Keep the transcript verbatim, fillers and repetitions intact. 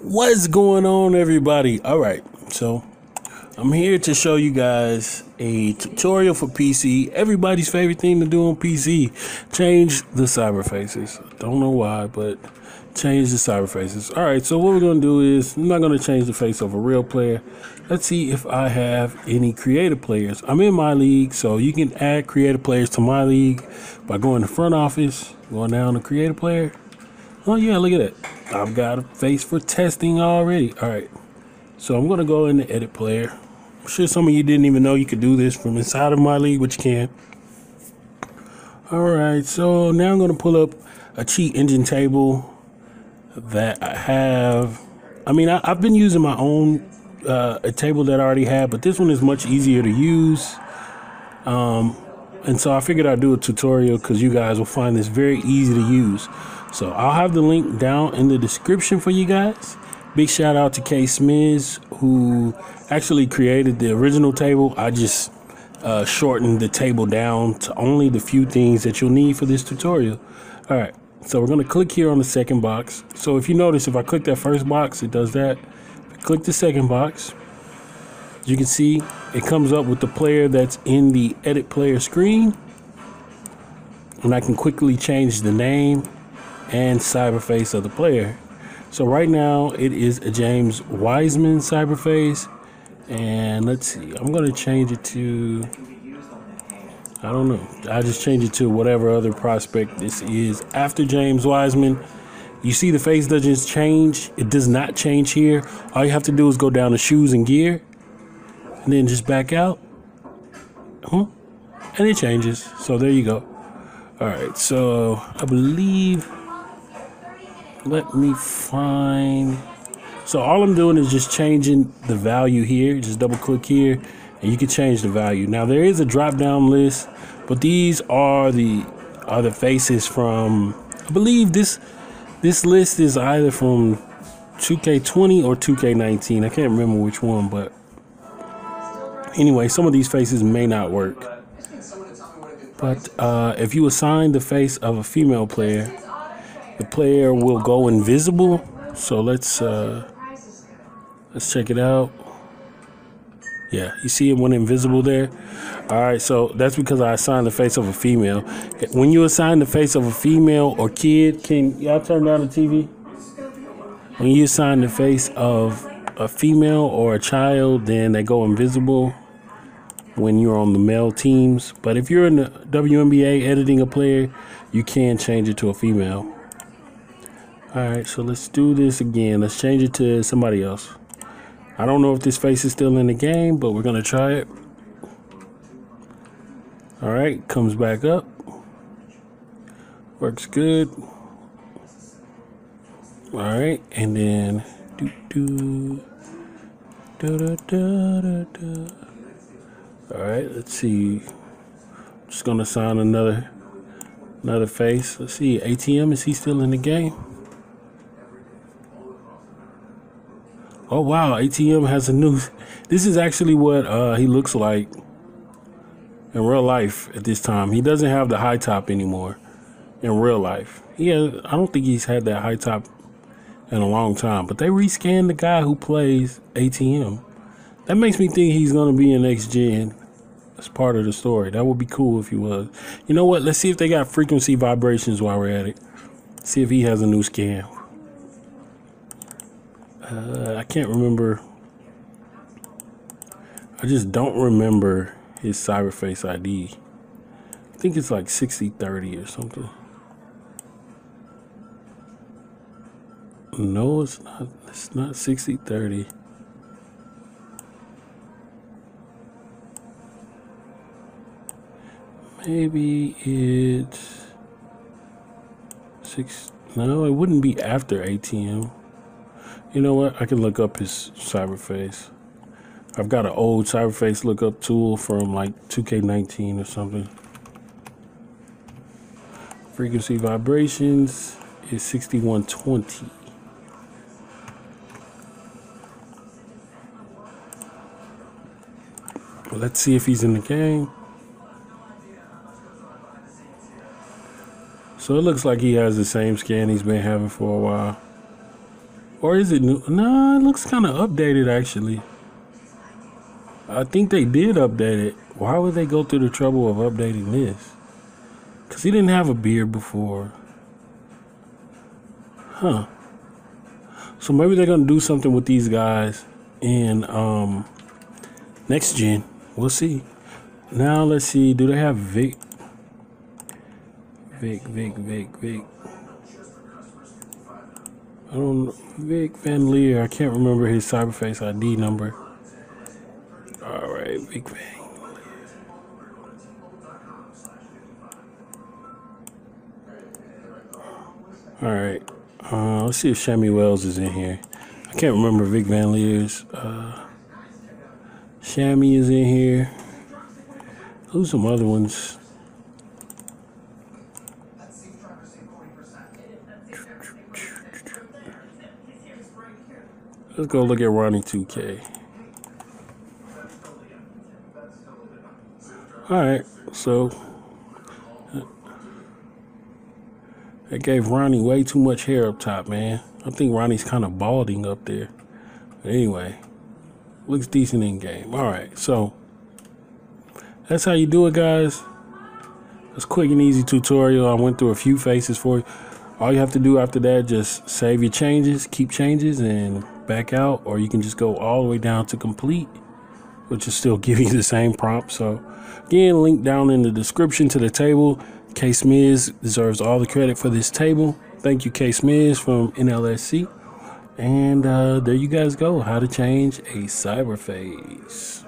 What's going on, everybody? All right, so I'm here to show you guys a tutorial for P C. Everybody's favorite thing to do on P C, change the cyber faces. Don't know why, but change the cyber faces. All right, so what we're gonna do is I'm not gonna change the face of a real player. Let's see if I have any creative players. I'm in my league, so you can add creative players to my league by going to front office, going down to creative player. Oh yeah, look at that. I've got a face for testing already. All right, so I'm gonna go into edit player. I'm sure some of you didn't even know you could do this from inside of my league, which you can. All right, so now I'm gonna pull up a cheat engine table that I have. I mean, I, I've been using my own uh, a table that I already had, but this one is much easier to use. Um, and so I figured I'd do a tutorial because you guys will find this very easy to use. So I'll have the link down in the description for you guys. Big shout out to Ksmiz, who actually created the original table. I just uh, shortened the table down to only the few things that you'll need for this tutorial. All right. So we're going to click here on the second box. So if you notice, if I click that first box, it does that. If I click the second box, you can see it comes up with the player that's in the edit player screen. And I can quickly change the name and cyberface of the player. So right now it is a James Wiseman cyberface. And let's see, I'm going to change it to, I don't know. I just change it to whatever other prospect this is after James Wiseman. You see the face doesn't change. It does not change here. All you have to do is go down to shoes and gear and then just back out. Huh? And it changes. So there you go. All right. So I believe, let me find. So all I'm doing is just changing the value here. Just double click here. And you can change the value. Now there is a drop down list, but these are the are the faces from, I believe this this list is either from two K twenty or two K nineteen. I can't remember which one, but anyway, some of these faces may not work. But uh, if you assign the face of a female player, the player will go invisible. So let's uh, let's check it out. Yeah, you see it went invisible there. All right, so that's because I assigned the face of a female. When you assign the face of a female or kid, can y'all turn down the T V? When you assign the face of a female or a child, then they go invisible when you're on the male teams. But if you're in the W N B A editing a player, you can change it to a female. All right, so let's do this again. Let's change it to somebody else. I don't know if this face is still in the game, but we're going to try it. All right, comes back up. Works good. All right, and then do do da da da da da. All right, let's see. I'm just going to assign another another face. Let's see. A T M, is he still in the game? Oh wow, A T M has a new, this is actually what uh, he looks like in real life at this time. He doesn't have the high top anymore in real life. Yeah, I don't think he's had that high top in a long time, but they rescanned the guy who plays A T M. That makes me think he's gonna be in next gen. That's part of the story. That would be cool if he was. You know what, let's see if they got frequency vibrations while we're at it. See if he has a new scan. Uh, I can't remember. I just don't remember his cyberface I D. I think it's like sixty thirty or something. No, it's not. It's not sixty thirty. Maybe it's six. No, it wouldn't be after A T M. You know what? I can look up his cyberface. I've got an old cyberface lookup tool from like two K nineteen or something. Frequency vibrations is sixty-one twenty. Well, let's see if he's in the game. So it looks like he has the same scan he's been having for a while. Or is it new? Nah, it looks kind of updated, actually. I think they did update it. Why would they go through the trouble of updating this? Because he didn't have a beard before. Huh. So maybe they're going to do something with these guys in um, next gen. We'll see. Now let's see. Do they have Vic? Vic, Vic, Vic, Vic. I don't know. Vic Van Leer. I can't remember his Cyberface I D number. All right, Vic Van. All right, uh, let's see if Shammy Wells is in here. I can't remember Vic Van Leer's. Uh, Shammy is in here. Who's some other ones? Let's go look at Ronnie two K. All right, so that gave Ronnie way too much hair up top, man. I think Ronnie's kind of balding up there. But anyway, looks decent in game. All right, so that's how you do it, guys. It's a quick and easy tutorial. I went through a few faces for you. All you have to do after that, just save your changes, keep changes, and back out. Or you can just go all the way down to complete, which is still giving you the same prompt. So again, link down in the description to the table. Ksmiz deserves all the credit for this table. Thank you, Ksmiz from N L S C. And uh, there you guys go. How to change a cyberface.